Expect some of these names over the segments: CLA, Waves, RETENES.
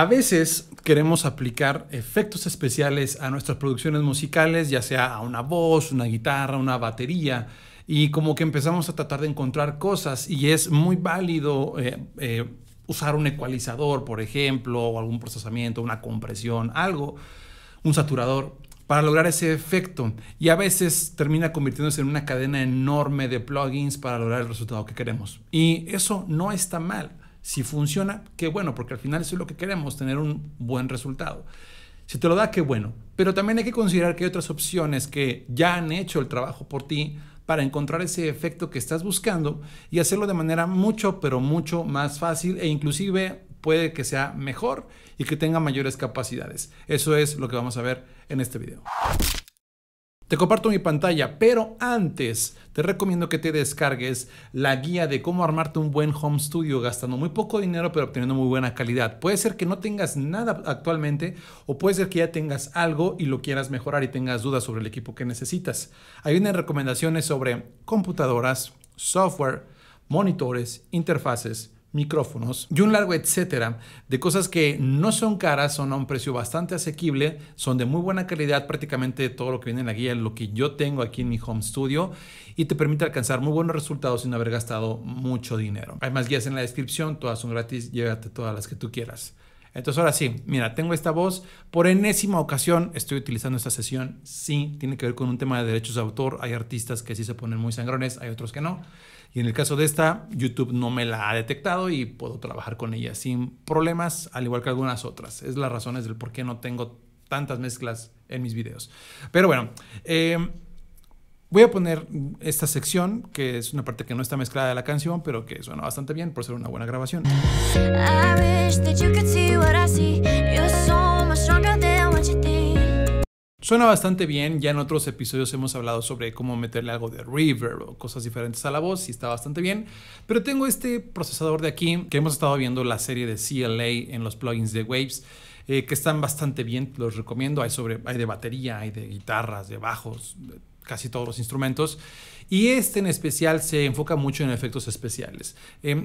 A veces queremos aplicar efectos especiales a nuestras producciones musicales, ya sea a una voz, una guitarra, una batería, y como que empezamos a tratar de encontrar cosas, y es muy válido usar un ecualizador, por ejemplo, o algún procesamiento, una compresión, algo, un saturador, para lograr ese efecto, y a veces termina convirtiéndose en una cadena enorme de plugins para lograr el resultado que queremos. Y eso no está mal. Si funciona, qué bueno, porque al final eso es lo que queremos, tener un buen resultado. Si te lo da, qué bueno. Pero también hay que considerar que hay otras opciones que ya han hecho el trabajo por ti para encontrar ese efecto que estás buscando y hacerlo de manera mucho, pero mucho más fácil, e inclusive puede que sea mejor y que tenga mayores capacidades. Eso es lo que vamos a ver en este video. Te comparto mi pantalla, pero antes te recomiendo que te descargues la guía de cómo armarte un buen home studio gastando muy poco dinero pero obteniendo muy buena calidad. Puede ser que no tengas nada actualmente, o puede ser que ya tengas algo y lo quieras mejorar y tengas dudas sobre el equipo que necesitas. Ahí vienen recomendaciones sobre computadoras, software, monitores, interfaces, micrófonos y un largo etcétera de cosas que no son caras, son a un precio bastante asequible, son de muy buena calidad. Prácticamente todo lo que viene en la guía es lo que yo tengo aquí en mi home studio y te permite alcanzar muy buenos resultados sin haber gastado mucho dinero. Hay más guías en la descripción, todas son gratis, llévate todas las que tú quieras. Entonces ahora sí, mira, tengo esta voz. Por enésima ocasión estoy utilizando esta sesión. Sí, tiene que ver con un tema de derechos de autor. Hay artistas que sí se ponen muy sangrones, hay otros que no. Y en el caso de esta, YouTube no me la ha detectado y puedo trabajar con ella sin problemas, al igual que algunas otras. Es las razones del por qué no tengo tantas mezclas en mis videos. Pero bueno, voy a poner esta sección, que es una parte que no está mezclada de la canción, pero que suena bastante bien por ser una buena grabación. Suena bastante bien. Ya en otros episodios hemos hablado sobre cómo meterle algo de reverb o cosas diferentes a la voz y está bastante bien. Pero tengo este procesador de aquí, que hemos estado viendo la serie de CLA en los plugins de Waves, que están bastante bien, los recomiendo. Hay de batería, hay de guitarras, de bajos, de casi todos los instrumentos. Y este en especial se enfoca mucho en efectos especiales.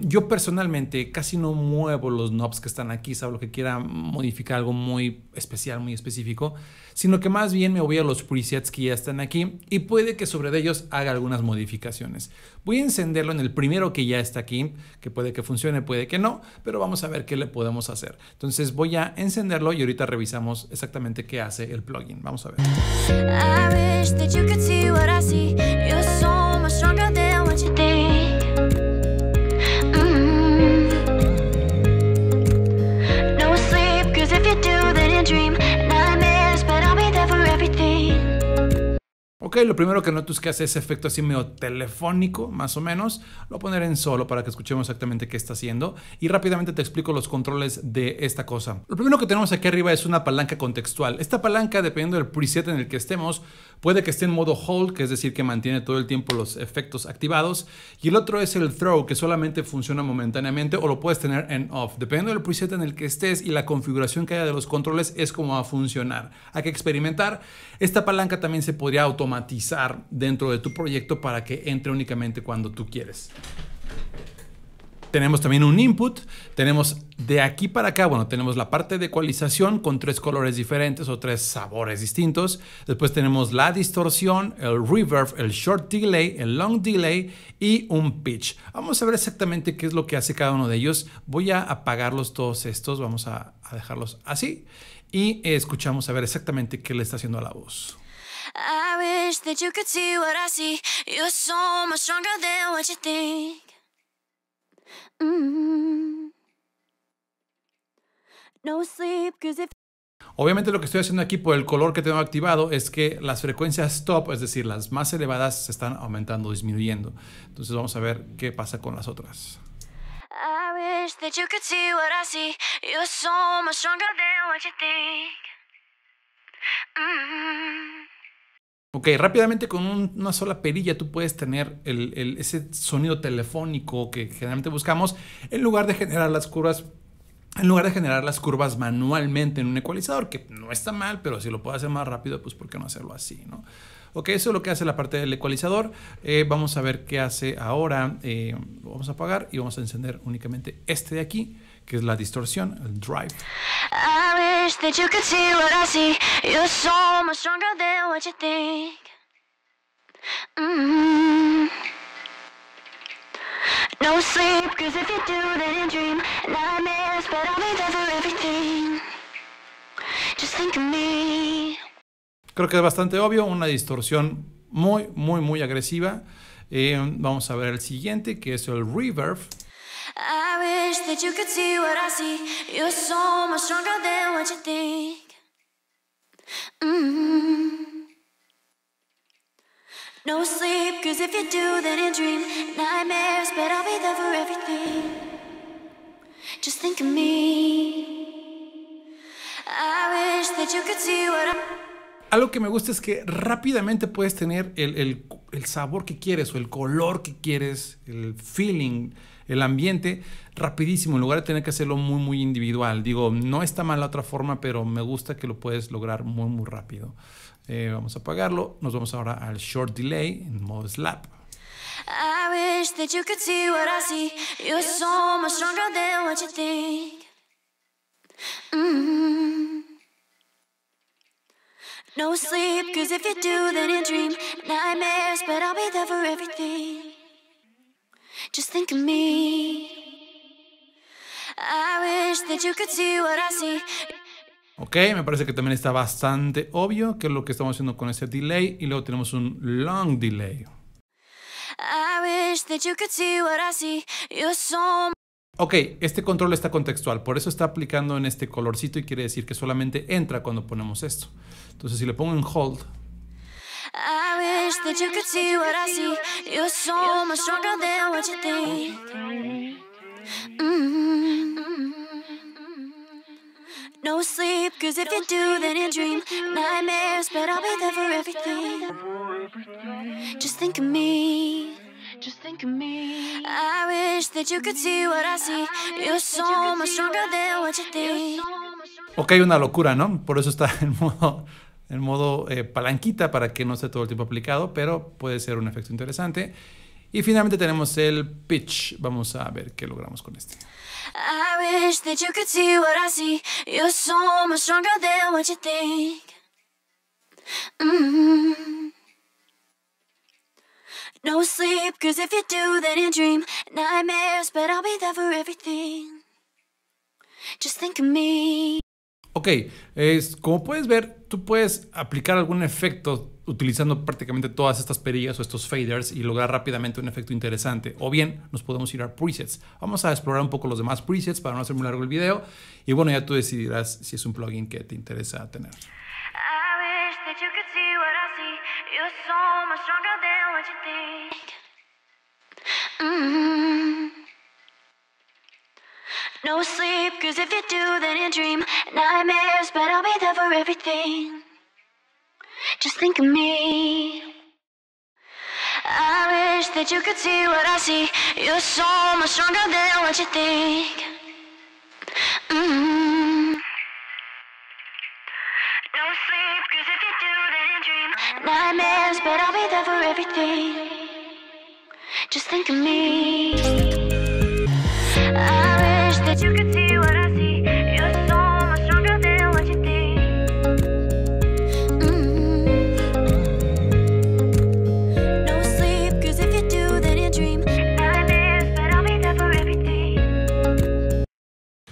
Yo personalmente casi no muevo los knobs que están aquí, salvo que quiera modificar algo muy especial, muy específico, sino que más bien me voy a los presets que ya están aquí y puede que sobre ellos haga algunas modificaciones. Voy a encenderlo en el primero que ya está aquí, que puede que funcione, puede que no, pero vamos a ver qué le podemos hacer. Entonces voy a encenderlo y ahorita revisamos exactamente qué hace el plugin. Vamos a ver. Ok, lo primero que noto es que hace ese efecto así medio telefónico, más o menos. Lo voy a poner en solo para que escuchemos exactamente qué está haciendo. Y rápidamente te explico los controles de esta cosa. Lo primero que tenemos aquí arriba es una palanca contextual. Esta palanca, dependiendo del preset en el que estemos, puede que esté en modo hold, que es decir, que mantiene todo el tiempo los efectos activados. Y el otro es el throw, que solamente funciona momentáneamente, o lo puedes tener en off. Dependiendo del preset en el que estés y la configuración que haya de los controles, es como va a funcionar. Hay que experimentar. Esta palanca también se podría automatizar dentro de tu proyecto para que entre únicamente cuando tú quieres. Tenemos también un input, tenemos de aquí para acá, bueno, tenemos la parte de ecualización con tres colores diferentes o tres sabores distintos. Después tenemos la distorsión, el reverb, el short delay, el long delay y un pitch. Vamos a ver exactamente qué es lo que hace cada uno de ellos. Voy a apagarlos todos estos, vamos a dejarlos así y escuchamos a ver exactamente qué le está haciendo a la voz. I wish that you could see what I see. You're so much stronger than what you think. No sleep, 'cause if... Obviamente lo que estoy haciendo aquí por el color que tengo activado es que las frecuencias top, es decir, las más elevadas, se están aumentando, disminuyendo. Entonces vamos a ver qué pasa con las otras. I wish that you could see what I see. You're so much stronger than what you think. Ok, rápidamente con una sola perilla tú puedes tener ese sonido telefónico que generalmente buscamos en lugar de generar las curvas manualmente en un ecualizador, que no está mal, pero si lo puedo hacer más rápido, pues por qué no hacerlo así, ¿no? Ok, eso es lo que hace la parte del ecualizador. Vamos a ver qué hace ahora. Lo vamos a apagar y vamos a encender únicamente este de aquí, que es la distorsión, el drive. Creo que es bastante obvio, una distorsión muy agresiva. Vamos a ver el siguiente, que es el reverb. Algo que me gusta es que rápidamente puedes tener el sabor que quieres o el color que quieres, el feeling, el ambiente, rapidísimo, en lugar de tener que hacerlo muy individual. Digo, no está mal la otra forma, pero me gusta que lo puedes lograr muy rápido. Vamos a apagarlo. Nos vamos ahora al short delay en modo slap. No sleep, cause if you do, then you dream nightmares, but I'll be there for everything. Just think of me. I wish that you could see what I see. Ok, me parece que también está bastante obvio que es lo que estamos haciendo con ese delay, y luego tenemos un long delay. I wish that you could see what I see. You're so... Ok, este control está contextual, por eso está aplicando en este colorcito y quiere decir que solamente entra cuando ponemos esto. Entonces, si le pongo en hold, ok, una locura, ¿no? Por eso está en modo palanquita, para que no esté todo el tiempo aplicado, pero puede ser un efecto interesante. Y finalmente tenemos el pitch. Vamos a ver qué logramos con este. I wish that you could see what I see. You're so much stronger than what you think. No sleep, cause if you do, then you dream nightmares, but I'll be there for everything. Just think of me. Ok, como puedes ver, tú puedes aplicar algún efecto utilizando prácticamente todas estas perillas o estos faders y lograr rápidamente un efecto interesante. O bien, nos podemos ir a presets. Vamos a explorar un poco los demás presets para no hacer muy largo el video. Y bueno, ya tú decidirás si es un plugin que te interesa tener. No sleep, cause if you do, then you dream nightmares, but I'll be there for everything. Just think of me. I wish that you could see what I see. You're so much stronger than what you think. No sleep, cause if you do, then you dream nightmares, but I'll be there for everything. Just think of me. You could see what I see. You're so much stronger than what you think. No sleep, cause if you do, then you dream nightmares, but I'll be there for everything.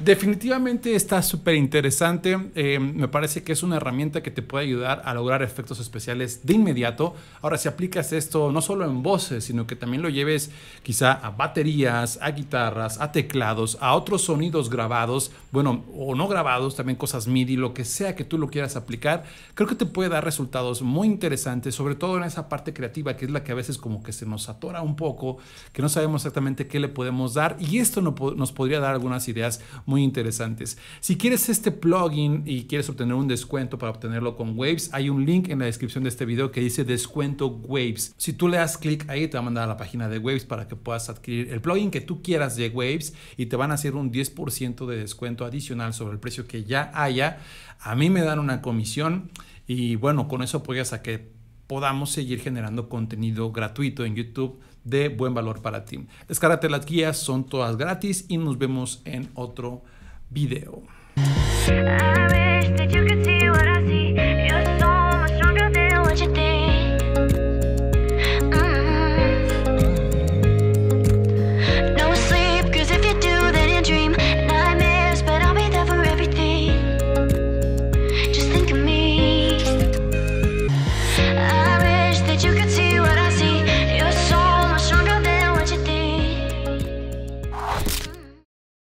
Definitivamente está súper interesante. Me parece que es una herramienta que te puede ayudar a lograr efectos especiales de inmediato. Ahora, si aplicas esto no solo en voces, sino que también lo lleves quizá a baterías, a guitarras, a teclados, a otros sonidos grabados, bueno, o no grabados, también cosas MIDI, lo que sea que tú lo quieras aplicar, creo que te puede dar resultados muy interesantes, sobre todo en esa parte creativa, que es la que a veces como que se nos atora un poco, que no sabemos exactamente qué le podemos dar, y esto nos podría dar algunas ideas muy interesantes. Si quieres este plugin y quieres obtener un descuento para obtenerlo con Waves, hay un link en la descripción de este video que dice descuento Waves. Si tú le das clic ahí, te va a mandar a la página de Waves para que puedas adquirir el plugin que tú quieras de Waves, y te van a hacer un 10% de descuento adicional sobre el precio que ya haya. A mí me dan una comisión y bueno, con eso apoyas a que podamos seguir generando contenido gratuito en YouTube de buen valor para ti. Descárgate las guías, son todas gratis y nos vemos en otro video.